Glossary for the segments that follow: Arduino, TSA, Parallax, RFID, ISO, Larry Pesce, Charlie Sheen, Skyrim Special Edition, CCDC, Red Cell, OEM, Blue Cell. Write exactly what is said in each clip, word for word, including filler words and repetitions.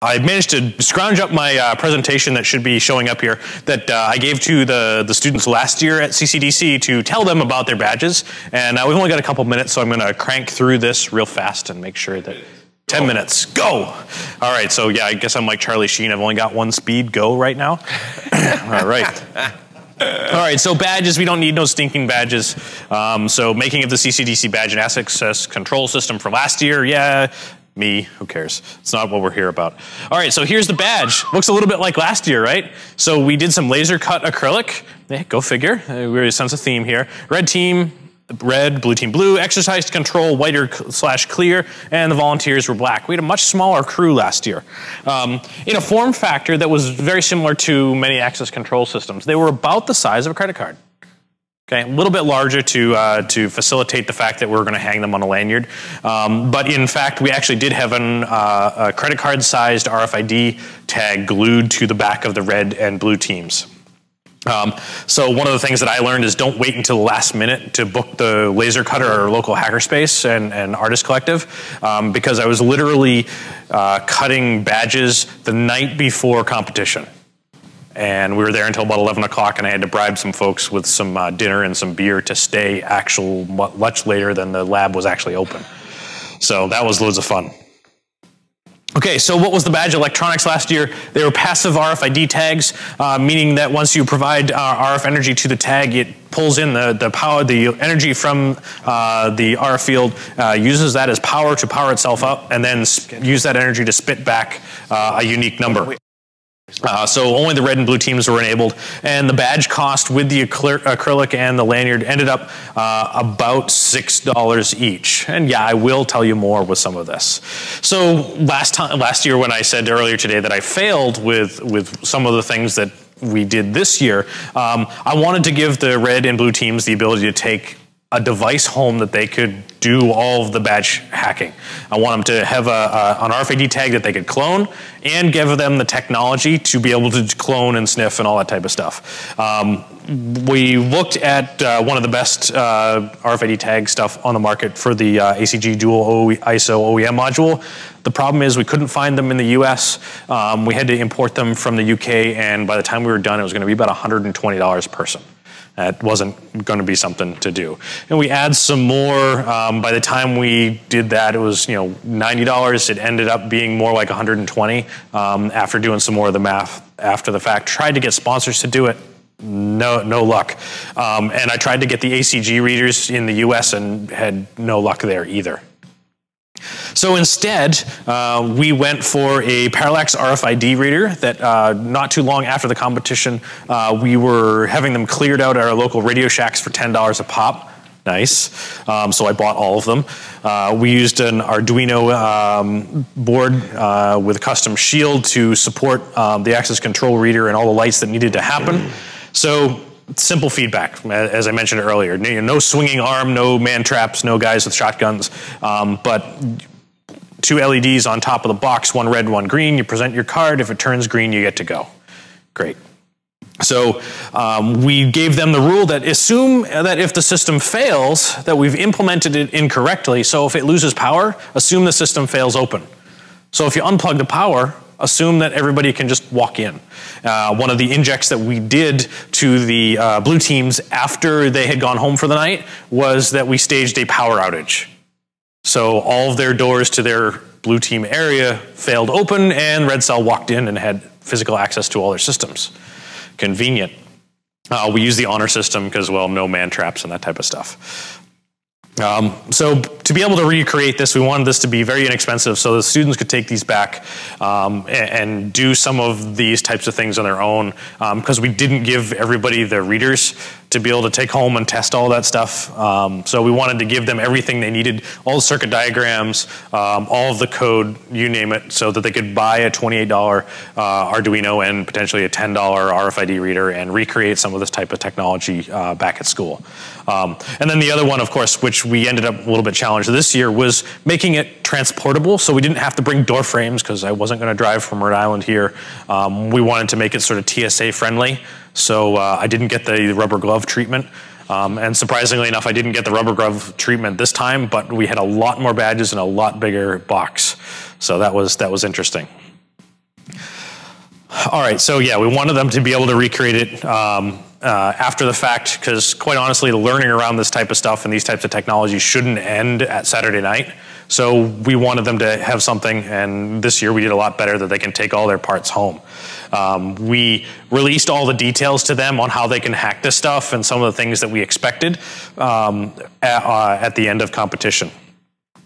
I managed to scrounge up my uh, presentation that should be showing up here that uh, I gave to the, the students last year at C C D C to tell them about their badges. And uh, we've only got a couple minutes, so I'm going to crank through this real fast and make sure that... ten minutes, go! All right, so yeah, I guess I'm like Charlie Sheen. I've only got one speed, go right now. All right. All right, so badges, we don't need no stinking badges. Um, so making of the C C D C badge and access control system from last year, yeah. Me, who cares? It's not what we're here about. All right, so here's the badge. Looks a little bit like last year, right? So we did some laser cut acrylic. Eh, go figure, we already sense a theme here. Red team, red, blue team blue, exercise control, white or slash clear, and the volunteers were black. We had a much smaller crew last year. Um, in a form factor that was very similar to many access control systems. They were about the size of a credit card. Okay, a little bit larger to, uh, to facilitate the fact that we were gonna hang them on a lanyard. Um, but in fact, we actually did have an, uh, a credit card sized R F I D tag glued to the back of the red and blue teams. Um, so one of the things that I learned is don't wait until the last minute to book the laser cutter or local hackerspace and, and artist collective, um, because I was literally uh, cutting badges the night before competition. And we were there until about eleven o'clock, and I had to bribe some folks with some uh, dinner and some beer to stay actual much later than the lab was actually open. So that was loads of fun. Okay, so what was the badge electronics last year? They were passive R F I D tags, uh, meaning that once you provide uh, R F energy to the tag, it pulls in the, the power, the energy from uh, the R F field, uh, uses that as power to power itself up, and then use that energy to spit back uh, a unique number. Uh, so only the red and blue teams were enabled, and the badge cost with the acrylic and the lanyard ended up uh, about six dollars each. And yeah, I will tell you more with some of this. So last time, last year, when I said earlier today that I failed with with some of the things that we did this year, um, I wanted to give the red and blue teams the ability to take a device home that they could do all of the badge hacking. I want them to have a, a, an R F I D tag that they could clone, and give them the technology to be able to clone and sniff and all that type of stuff. Um, we looked at uh, one of the best uh, R F I D tag stuff on the market for the uh, A C G dual O E, I S O O E M module. The problem is we couldn't find them in the U S. Um, we had to import them from the U K, and by the time we were done, it was gonna be about one hundred twenty dollars a person. That wasn't going to be something to do. And we add some more. Um, by the time we did that, it was, you know, ninety dollars. It ended up being more like one hundred twenty um, after doing some more of the math after the fact. Tried to get sponsors to do it. No, no luck. Um, and I tried to get the A C G readers in the U S and had no luck there either. So instead, uh, we went for a Parallax R F I D reader that uh, not too long after the competition, uh, we were having them cleared out at our local Radio Shacks for ten dollars a pop. Nice. Um, so I bought all of them. Uh, we used an Arduino um, board uh, with a custom shield to support um, the access control reader and all the lights that needed to happen. So simple feedback, as I mentioned earlier. No swinging arm, no man traps, no guys with shotguns, um, but two L E Ds on top of the box, one red, one green. You present your card. If it turns green, you get to go. Great. So um, we gave them the rule that assume that if the system fails, that we've implemented it incorrectly. So if it loses power, assume the system fails open. So if you unplug the power, assume that everybody can just walk in. Uh, one of the injects that we did to the uh, blue teams after they had gone home for the night was that we staged a power outage. So all of their doors to their blue team area failed open, and Red Cell walked in and had physical access to all their systems. Convenient. Uh, we use the honor system because, well, no man traps and that type of stuff. Um, so to be able to recreate this, we wanted this to be very inexpensive so the students could take these back um, and, and do some of these types of things on their own, because um, we didn't give everybody their readers to be able to take home and test all that stuff. Um, so we wanted to give them everything they needed, all the circuit diagrams, um, all of the code, you name it, so that they could buy a twenty-eight dollar uh, Arduino and potentially a ten dollar R F I D reader and recreate some of this type of technology uh, back at school. Um, and then the other one, of course, which we ended up a little bit challenged this year, was making it transportable, so we didn't have to bring door frames because I wasn't gonna drive from Rhode Island here. Um, we wanted to make it sort of T S A friendly. So uh, I didn't get the rubber glove treatment. Um, and surprisingly enough, I didn't get the rubber glove treatment this time, but we had a lot more badges and a lot bigger box. So that was, that was interesting. All right, so yeah, we wanted them to be able to recreate it um, uh, after the fact, because quite honestly, the learning around this type of stuff and these types of technologies shouldn't end at Saturday night. So we wanted them to have something, and this year we did a lot better, that they can take all their parts home. Um, we released all the details to them on how they can hack this stuff and some of the things that we expected um, at, uh, at the end of competition.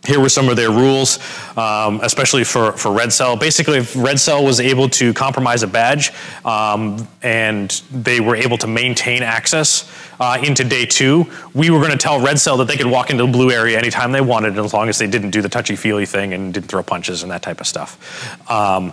Here were some of their rules, um, especially for, for Red Cell. Basically, if Red Cell was able to compromise a badge um, and they were able to maintain access uh, into day two, we were going to tell Red Cell that they could walk into the blue area anytime they wanted, as long as they didn't do the touchy-feely thing and didn't throw punches and that type of stuff. Um,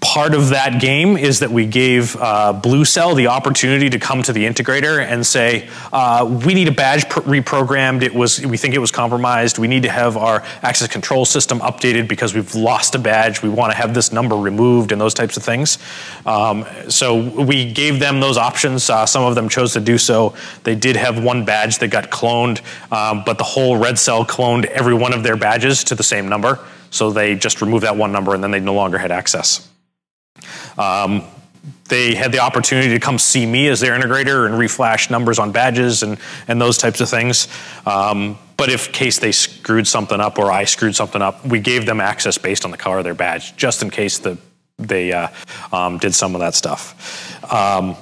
Part of that game is that we gave uh, Blue Cell the opportunity to come to the integrator and say, uh, we need a badge reprogrammed, it was, we think it was compromised, we need to have our access control system updated because we've lost a badge, we want to have this number removed and those types of things. Um, so we gave them those options, uh, some of them chose to do so. They did have one badge that got cloned, um, but the whole Red Cell cloned every one of their badges to the same number, so they just removed that one number and then they no longer had access. Um, they had the opportunity to come see me as their integrator and reflash numbers on badges and, and those types of things. Um, but if case they screwed something up or I screwed something up, we gave them access based on the color of their badge, just in case the, they uh, um, did some of that stuff. Um,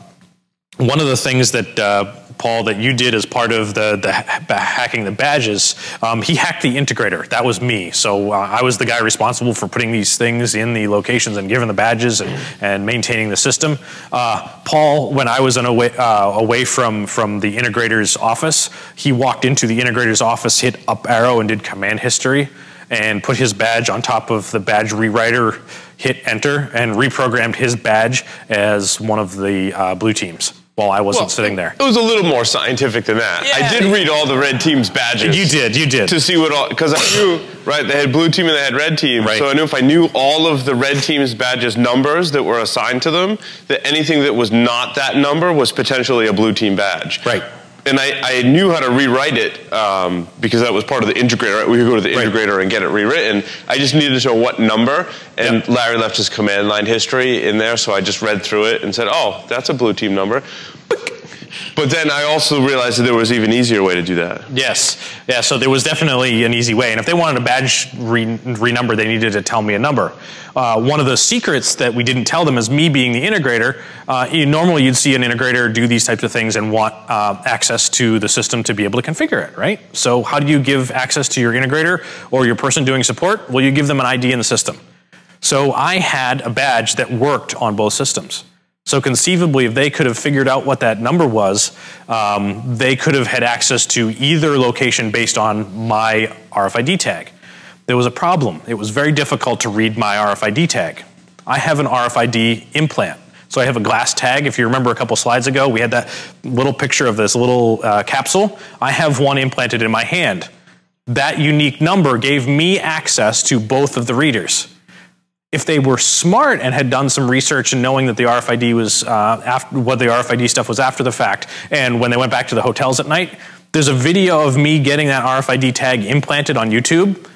one of the things that uh, Paul, that you did as part of the, the hacking the badges, um, he hacked the integrator. That was me. So uh, I was the guy responsible for putting these things in the locations and giving the badges and, and maintaining the system. Uh, Paul, when I was an away, uh, away from, from the integrator's office, he walked into the integrator's office, hit up arrow and did command history and put his badge on top of the badge rewriter, hit enter, and reprogrammed his badge as one of the uh, blue teams. While I wasn't well, sitting there. It was a little more scientific than that. Yeah. I did read all the red team's badges. You did, you did. To see what all, because I knew, right, they had blue team and they had red team. Right. So I knew if I knew all of the red team's badges numbers that were assigned to them, that anything that was not that number was potentially a blue team badge. Right. And I, I knew how to rewrite it um, because that was part of the integrator. Right? We could go to the integrator right. and get it rewritten. I just needed to know what number, and yep. Larry left his command line history in there, so I just read through it and said, oh, that's a blue team number. But then I also realized that there was an even easier way to do that. Yes. Yeah, so there was definitely an easy way. And if they wanted a badge re renumber, they needed to tell me a number. Uh, one of the secrets that we didn't tell them is me being the integrator. Uh, you, normally you'd see an integrator do these types of things and want uh, access to the system to be able to configure it, right? So how do you give access to your integrator or your person doing support? Well, you give them an I D in the system. So I had a badge that worked on both systems. So conceivably, if they could have figured out what that number was, um, they could have had access to either location based on my R F I D tag. There was a problem. It was very difficult to read my R F I D tag. I have an R F I D implant. So I have a glass tag. If you remember a couple slides ago, we had that little picture of this little uh, capsule. I have one implanted in my hand. That unique number gave me access to both of the readers. If they were smart and had done some research and knowing that the R F I D was, uh, after, what the R F I D stuff was after the fact, and when they went back to the hotels at night, there's a video of me getting that R F I D tag implanted on YouTube,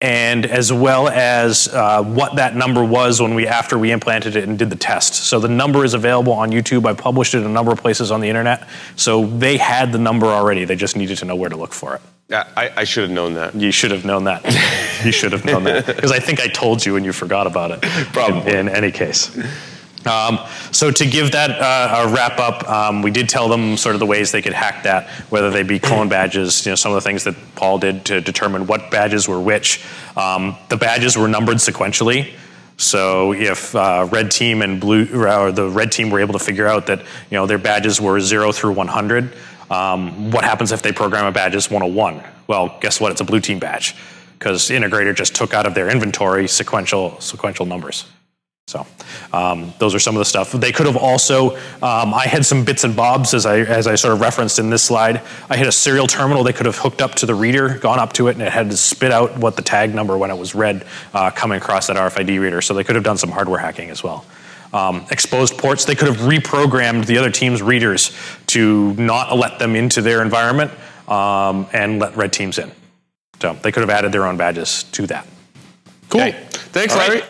and as well as uh, what that number was when we, after we implanted it and did the test. So the number is available on YouTube. I published it in a number of places on the internet. So they had the number already. They just needed to know where to look for it. I, I should have known that. You should have known that. You should have known that. Because I think I told you and you forgot about it. Probably. In, in any case. Um, so to give that uh, a wrap up, um, we did tell them sort of the ways they could hack that, whether they be clone badges, you know, some of the things that Paul did to determine what badges were which. Um, the badges were numbered sequentially. So if uh, red team and blue, or the red team were able to figure out that, you know, their badges were zero through one hundred, Um, what happens if they program a badge as one oh one? Well, guess what? It's a blue team badge because the integrator just took out of their inventory sequential sequential numbers. So um, those are some of the stuff. They could have also, um, I had some bits and bobs as I, as I sort of referenced in this slide. I had a serial terminal they could have hooked up to the reader, gone up to it, and it had to spit out what the tag number when it was read uh, coming across that R F I D reader. So they could have done some hardware hacking as well. Um, exposed ports, they could have reprogrammed the other team's readers to not let them into their environment um, and let red teams in. So they could have added their own badges to that. Cool. Okay. Thanks, Larry.